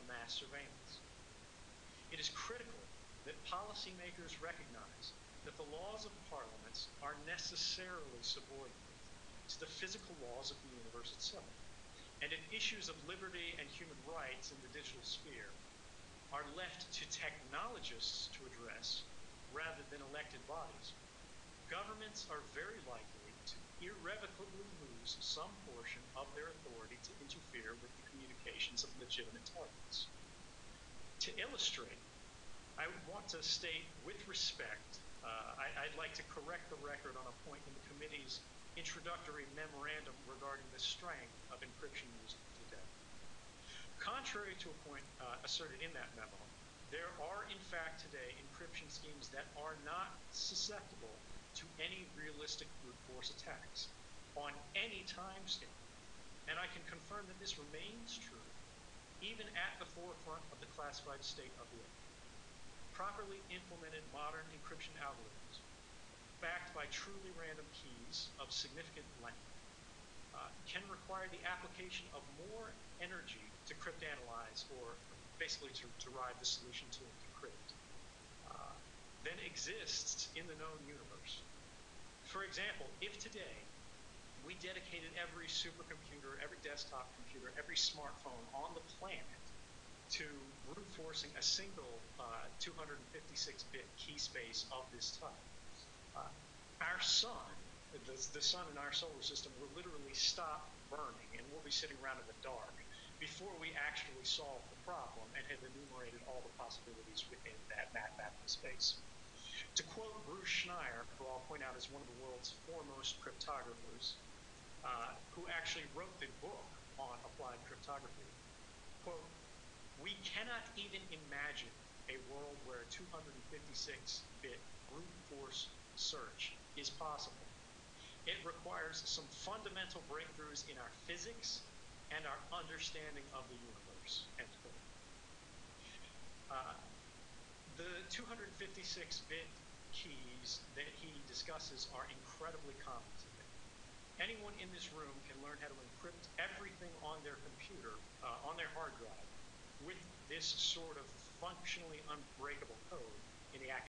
for mass surveillance. It is critical that policymakers recognize that the laws of parliaments are necessarily subordinate to the physical laws of the universe itself, and that issues of liberty and human rights in the digital sphere are left to technologists to address rather than elected bodies. Governments are very likely to irrevocably lose some portion of their authority to interfere with the communications of legitimate targets. To illustrate, I would want to state with respect, I'd like to correct the record on a point in the committee's introductory memorandum regarding the strength of encryption used today. Contrary to a point asserted in that memo, there are in fact today encryption schemes that are not susceptible to any realistic brute force attacks on any time scale. And I can confirm that this remains true even at the forefront of the classified state of the art. Properly implemented modern encryption algorithms, backed by truly random keys of significant length, can require the application of more energy to cryptanalyze, or basically to derive the solution to encrypt, than exists in the known universe. For example, if today we dedicated every supercomputer, every desktop computer, every smartphone on the planet to brute forcing a single 256-bit key space of this type, our sun, the sun in our solar system, will literally stop burning, and we'll be sitting around in the dark before we actually solve the problem and have enumerated all the possibilities within that mathematical space. To quote Bruce Schneier, who I'll point out is one of the world's foremost cryptographers, who actually wrote the book on applied cryptography, quote, "We cannot even imagine a world where a 256-bit brute force search is possible. It requires some fundamental breakthroughs in our physics and our understanding of the universe." End quote. The 256-bit keys that he discusses are incredibly common today. Anyone in this room can learn how to encrypt everything on their computer, on their hard drive, with this sort of functionally unbreakable code in the